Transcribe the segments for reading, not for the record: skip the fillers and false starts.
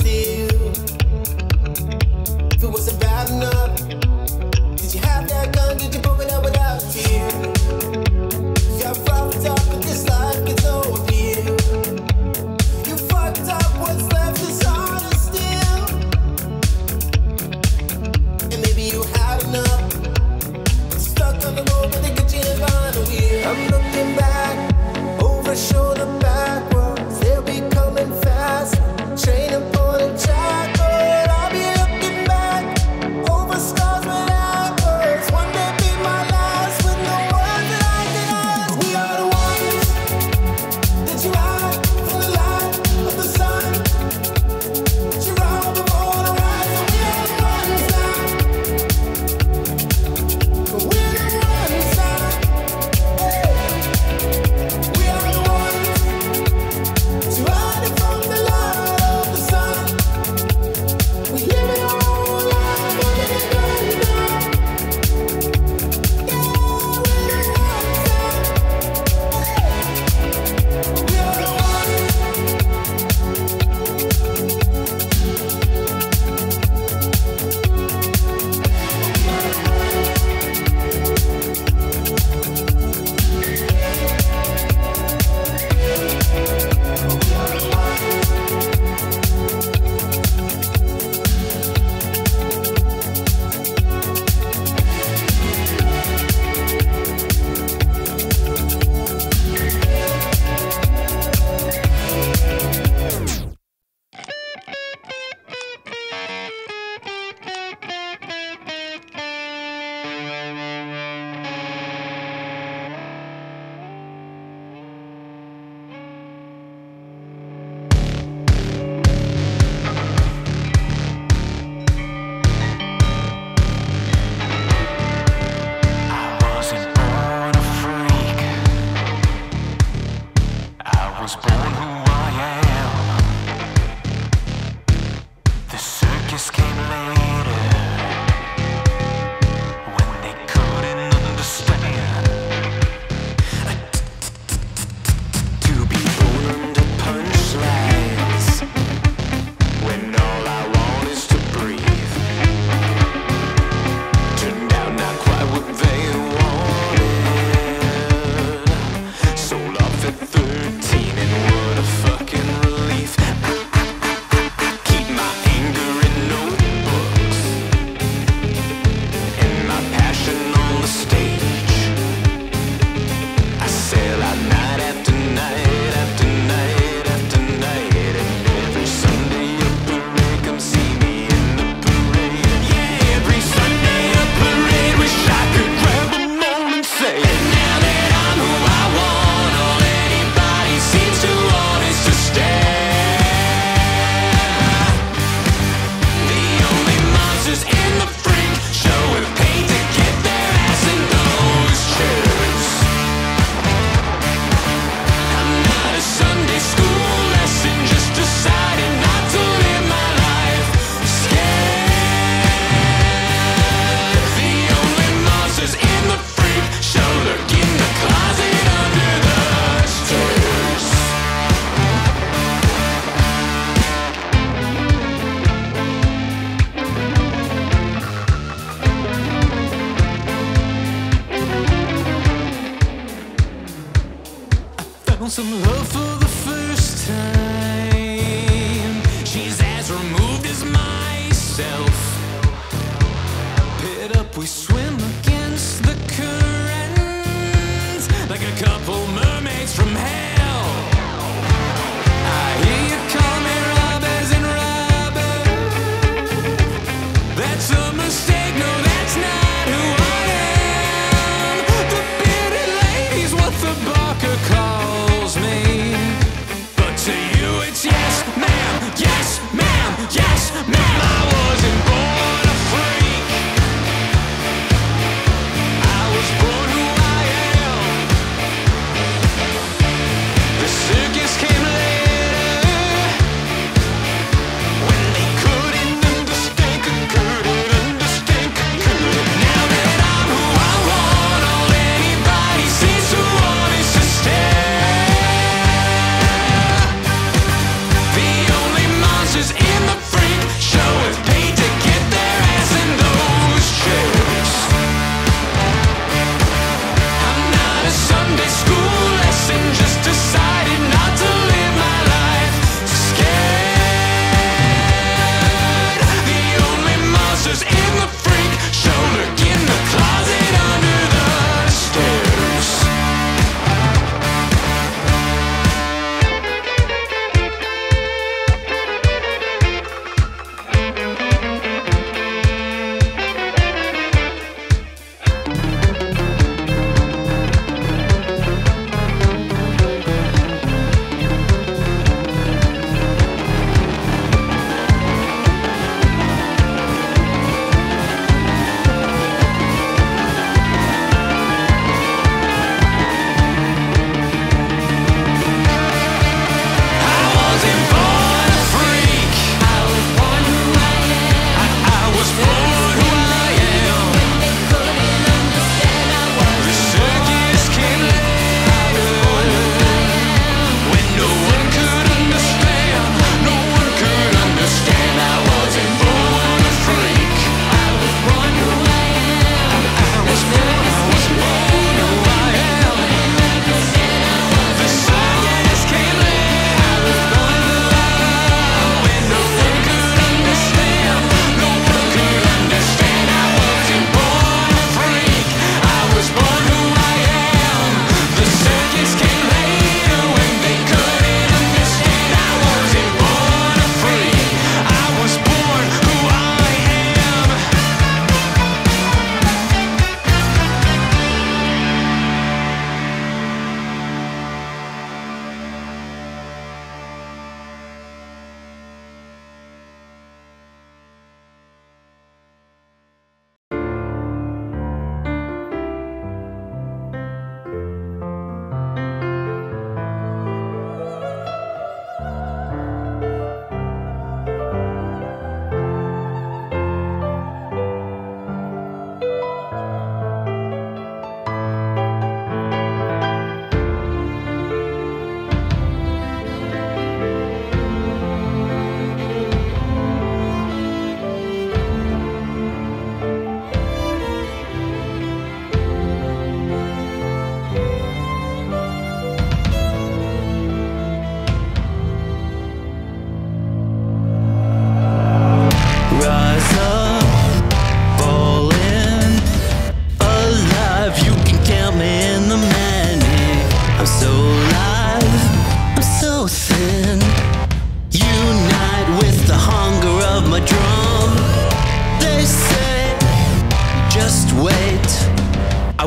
still. If it wasn't bad enough, did you have that gun? Did you pull it out without fear? Got profits off, but this life gets no appeal. You fucked up, what's left is harder still. And maybe you had enough, stuck on the road with a kitchen and vinyl wheel. I'm looking back, over shoulder backwards. They'll be coming fast, training for the job.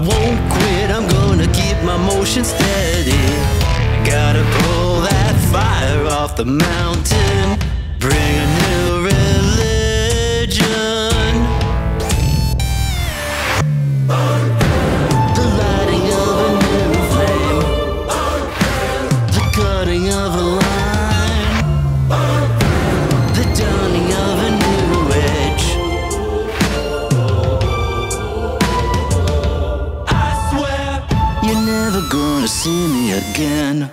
won't quit, I'm gonna keep my motion steady. Gotta pull that fire off the mountain, bring a new religion. The lighting of a new flame, the cutting of a line, the dawning of a new age. I swear you're never gonna see me again.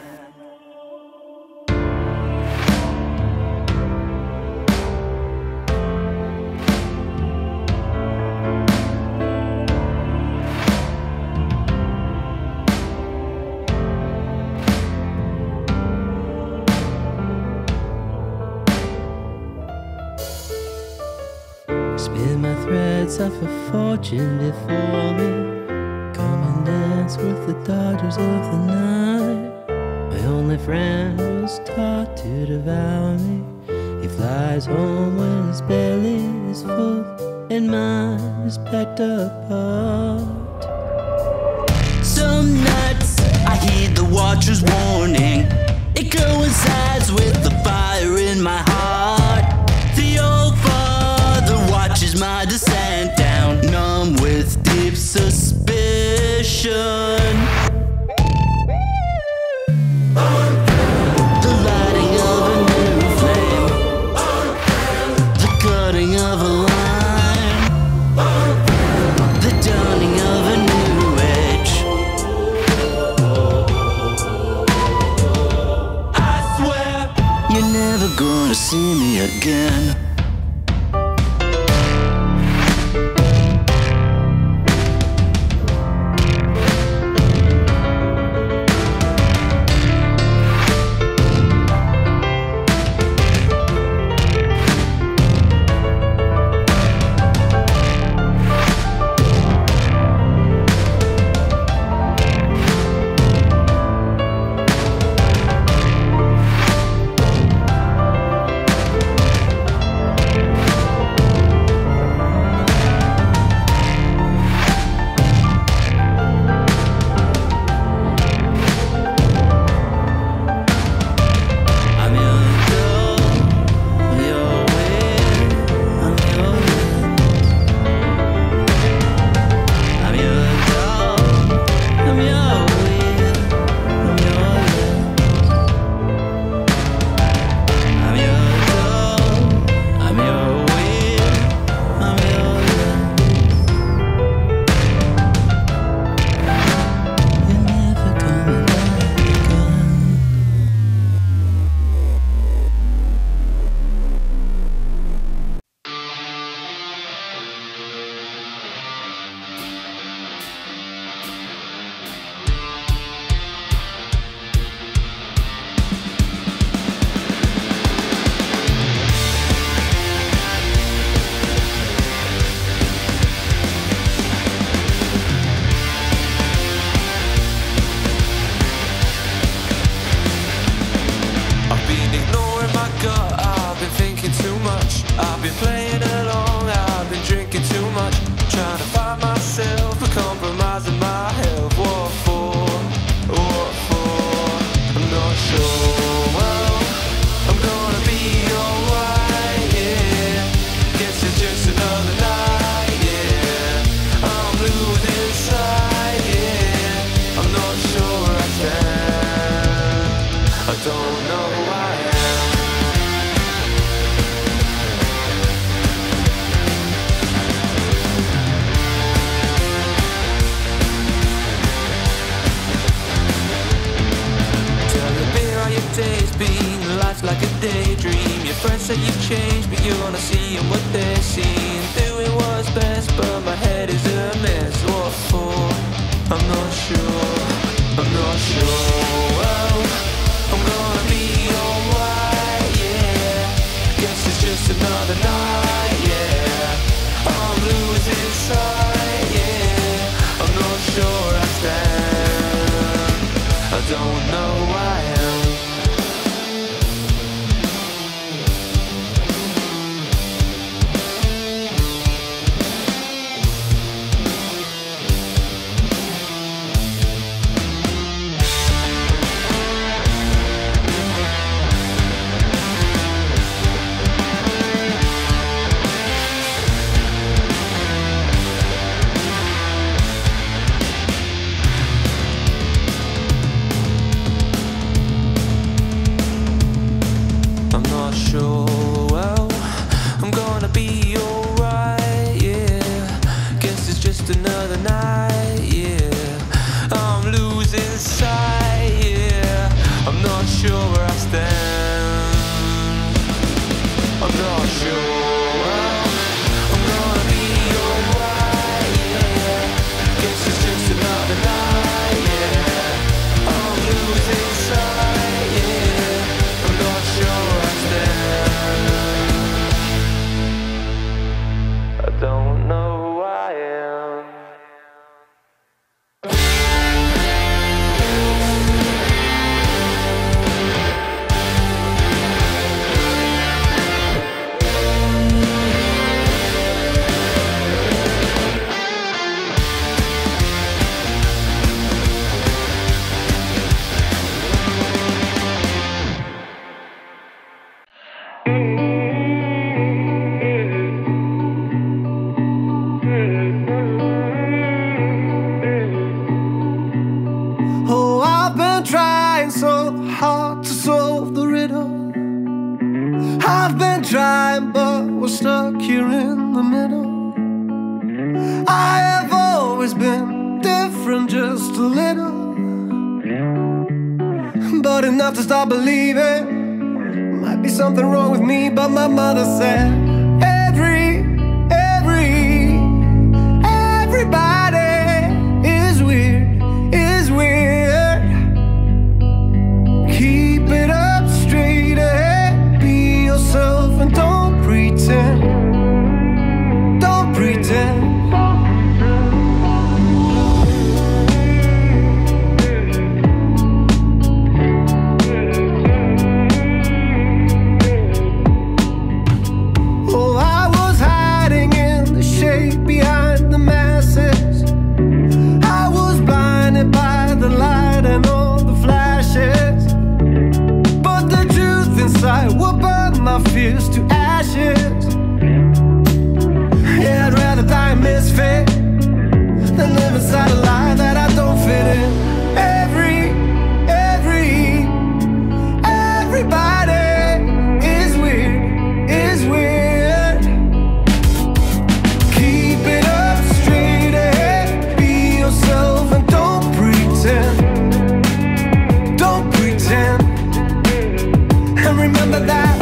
Spin my threads off a fortune before me. Come and dance with the daughters of the night. My only friend was taught to devour me. He flies home when his belly is full, and mine is packed apart. Some nights I hear the watcher's warning. It coincides with the fire in my heart. The old watches my descent down, numb with deep suspicion. The lighting of a new flame, the cutting of a line, the dawning of a new age. I swear you're never gonna see me again. I've been trying, but we're stuck here in the middle. I have always been different, just a little, but enough to stop believing. Might be something wrong with me, but my mother said everybody is weird. Keep it up straight ahead. And don't pretend, don't pretend. Oh, I was hiding in the shade behind the masses. I was blinded by the light and all the flashes, but the truth inside would burn my fears to ashes. Yeah, I'd rather die a misfit than live inside a lie that I don't fit in. Everybody is weird Keep it up straight ahead, be yourself and don't pretend, don't pretend. And remember that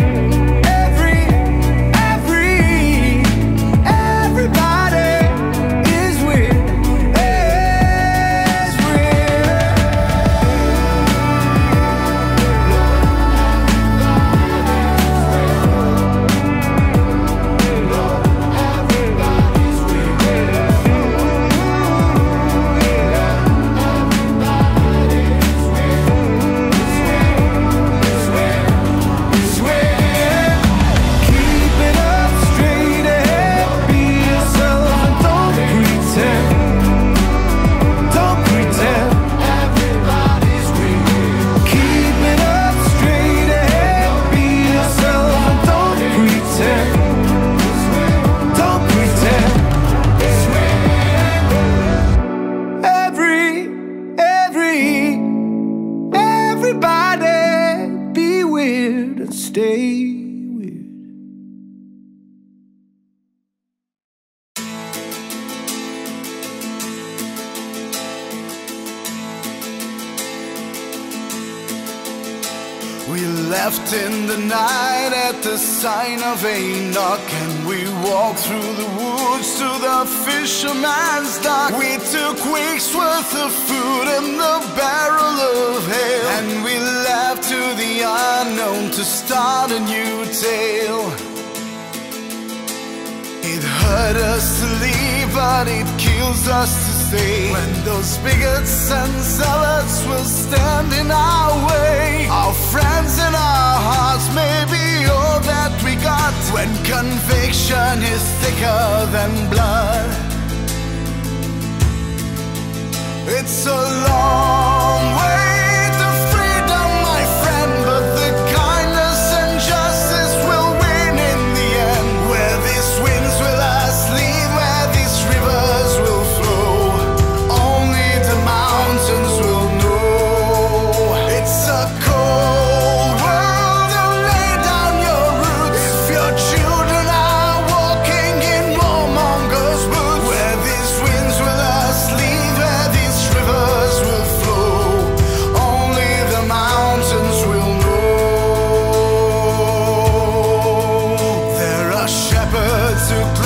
in the night at the sign of a knock, and we walked through the woods to the fisherman's dock. We took weeks worth of food in the barrel of hell, and we left to the unknown to start a new tale. It hurt us to leave, but it kills us to stay. When those bigots and zealots will stand in our way, our friends and our hearts may be all that we got. When conviction is thicker than blood, it's a long way. Flow. to